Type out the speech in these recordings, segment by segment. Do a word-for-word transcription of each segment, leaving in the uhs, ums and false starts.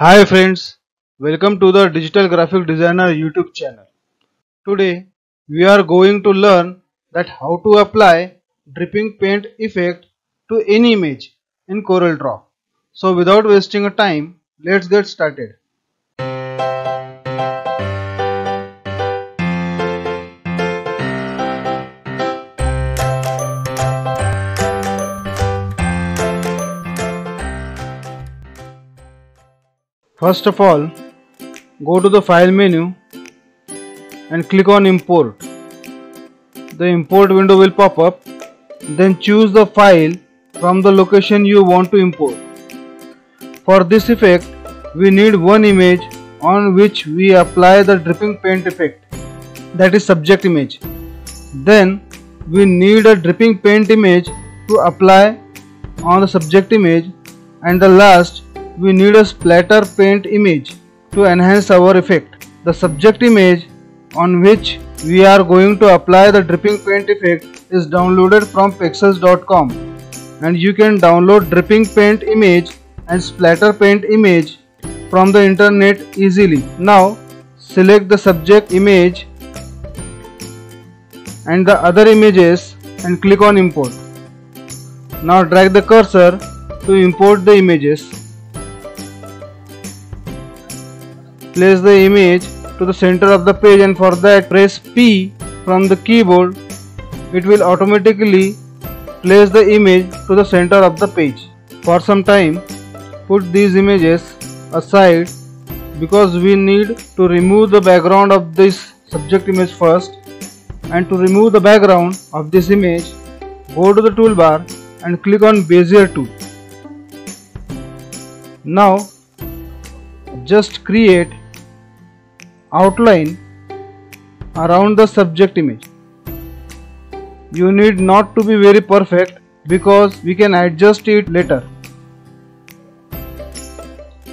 Hi friends, welcome to the Digital Graphic Designer YouTube channel. Today we are going to learn that how to apply dripping paint effect to any image in CorelDraw. So without wasting time, let's get started. First of all, go to the file menu and click on import. The import window will pop up. Then choose the file from the location you want to import. For this effect, we need one image on which we apply the dripping paint effect, that is subject image. Then we need a dripping paint image to apply on the subject image, and the last we need a splatter paint image to enhance our effect. The subject image on which we are going to apply the dripping paint effect is downloaded from pexels dot com, and you can download dripping paint image and splatter paint image from the internet easily. Now select the subject image and the other images and click on import. Now drag the cursor to import the images. Place the image to the center of the page, and for that press P from the keyboard. It will automatically place the image to the center of the page. For some time, put these images aside because we need to remove the background of this subject image first. And to remove the background of this image, go to the toolbar and click on Bezier tool. Now just create outline around the subject image. You need not to be very perfect because we can adjust it later.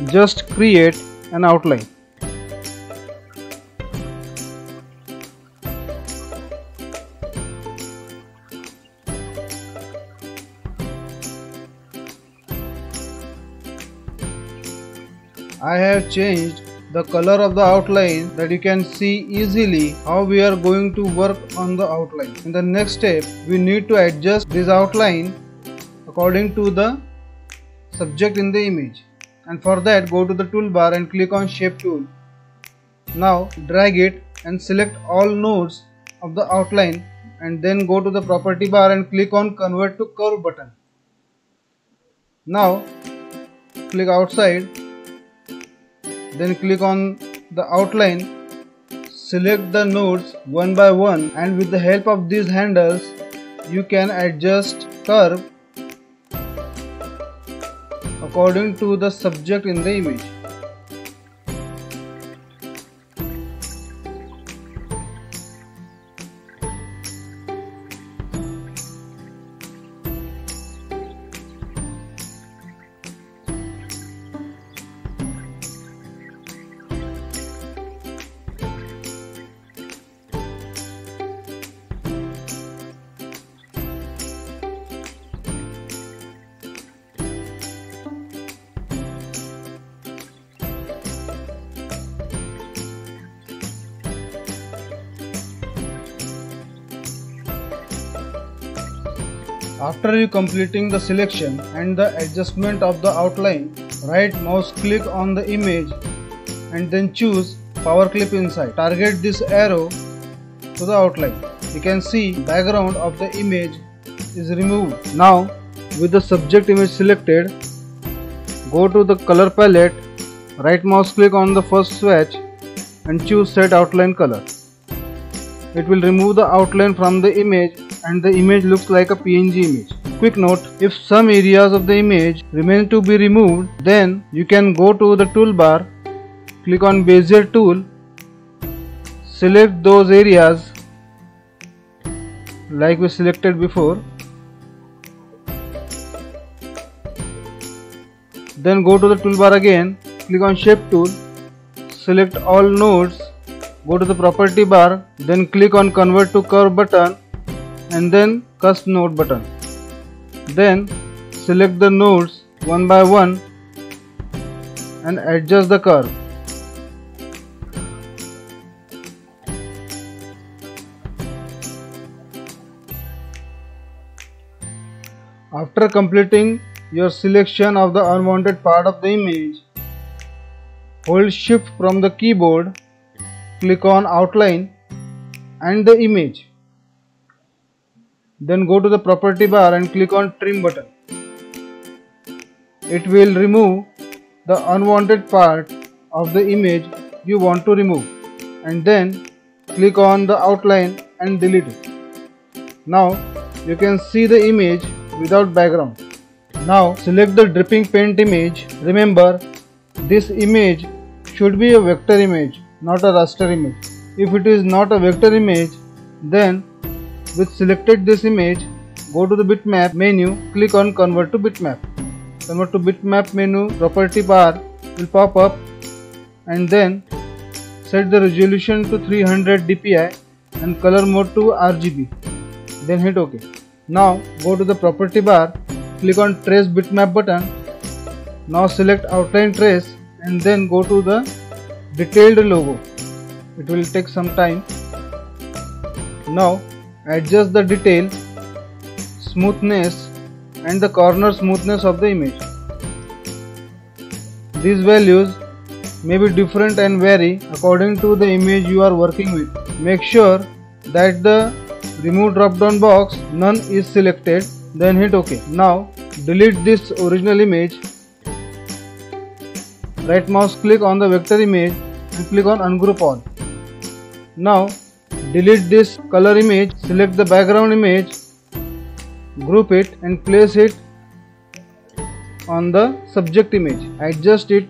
Just create an outline. I have changed the color of the outline that you can see easily how we are going to work on the outline. In the next step, we need to adjust this outline according to the subject in the image, and for that go to the toolbar and click on shape tool. Now drag it and select all nodes of the outline, and then go to the property bar and click on convert to curve button. Now click outside, then click on the outline, select the nodes one by one, and with the help of these handles you can adjust curve according to the subject in the image. After you completing the selection and the adjustment of the outline, right mouse click on the image and then choose PowerClip inside. Target this arrow to the outline. You can see background of the image is removed. Now with the subject image selected, go to the color palette, right mouse click on the first swatch and choose set outline color. It will remove the outline from the image, and the image looks like a P N G image. Quick note, if some areas of the image remain to be removed, then you can go to the toolbar, click on Bezier tool, select those areas like we selected before, then go to the toolbar again, click on shape tool, select all nodes, go to the property bar, then click on convert to curve button and then cast node button. Then select the nodes one by one and adjust the curve. After completing your selection of the unwanted part of the image, hold Shift from the keyboard, click on Outline and the image. Then go to the property bar and click on Trim button. It will remove the unwanted part of the image you want to remove, and then click on the outline and delete it. Now you can see the image without background. Now select the dripping paint image. Remember, this image should be a vector image, not a raster image. If it is not a vector image, then with selected this image, go to the bitmap menu, click on Convert to bitmap. Convert to bitmap menu property bar will pop up, and then set the resolution to three hundred D P I and color mode to R G B. Then hit OK. Now go to the property bar, click on Trace bitmap button. Now select Outline Trace and then go to the detailed logo. It will take some time. Now adjust the detail, smoothness and the corner smoothness of the image. These values may be different and vary according to the image you are working with. Make sure that the remove drop down box none is selected, then hit OK. Now delete this original image. Right mouse click on the vector image and click on Ungroup All. Now delete this color image, select the background image, group it and place it on the subject image. Adjust it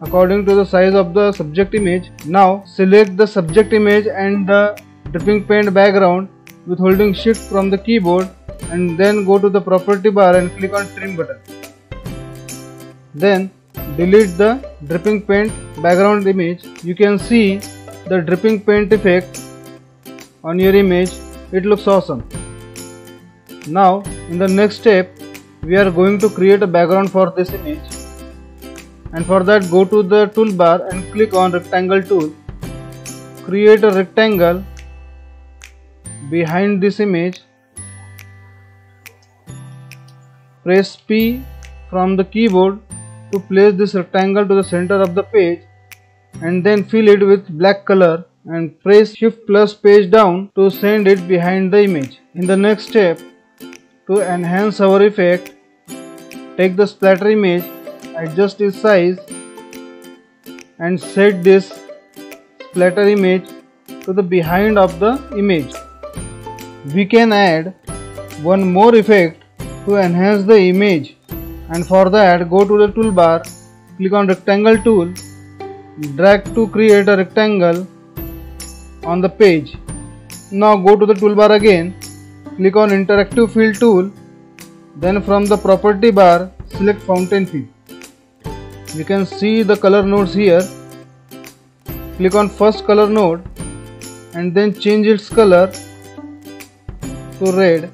according to the size of the subject image. Now select the subject image and the dripping paint background with holding Shift from the keyboard, and then go to the property bar and click on Trim button. Then delete the dripping paint background image. You can see the dripping paint effect on your image. It looks awesome. Now in the next step, we are going to create a background for this image, and for that go to the toolbar and click on Rectangle tool. Create a rectangle behind this image. Press P from the keyboard to place this rectangle to the center of the page, and then fill it with black color and press Shift plus page down to send it behind the image. In the next step, to enhance our effect, take the splatter image, adjust its size and set this splatter image to the behind of the image. We can add one more effect to enhance the image, and for that go to the toolbar, click on Rectangle tool, drag to create a rectangle on the page. Now go to the toolbar again, click on Interactive Fill tool, then from the property bar select Fountain Fill. You can see the color nodes here. Click on first color node and then change its color to red,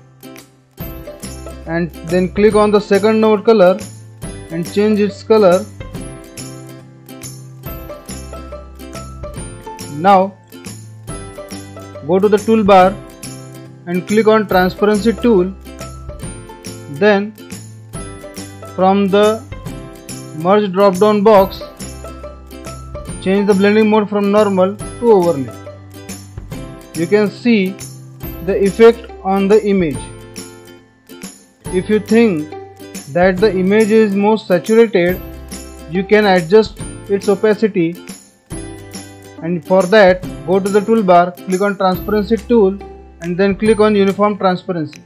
and then click on the second node color and change its color. Now go to the toolbar and click on Transparency tool, then from the merge drop down box change the blending mode from normal to overlay. You can see the effect on the image. If you think that the image is most saturated, you can adjust its opacity, and for that go to the toolbar, click on Transparency tool and then click on Uniform Transparency.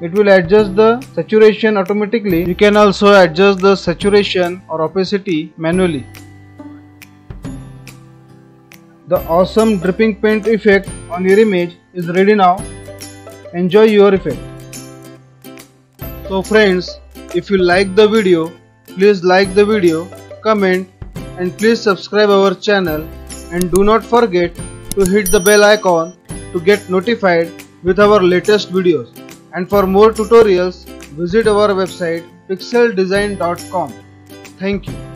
It will adjust the saturation automatically. You can also adjust the saturation or opacity manually. The awesome dripping paint effect on your image is ready now. Enjoy your effect. So friends, if you like the video, please like the video, comment and please subscribe our channel, and do not forget to hit the bell icon to get notified with our latest videos. And for more tutorials, visit our website pixel design dot com. Thank you.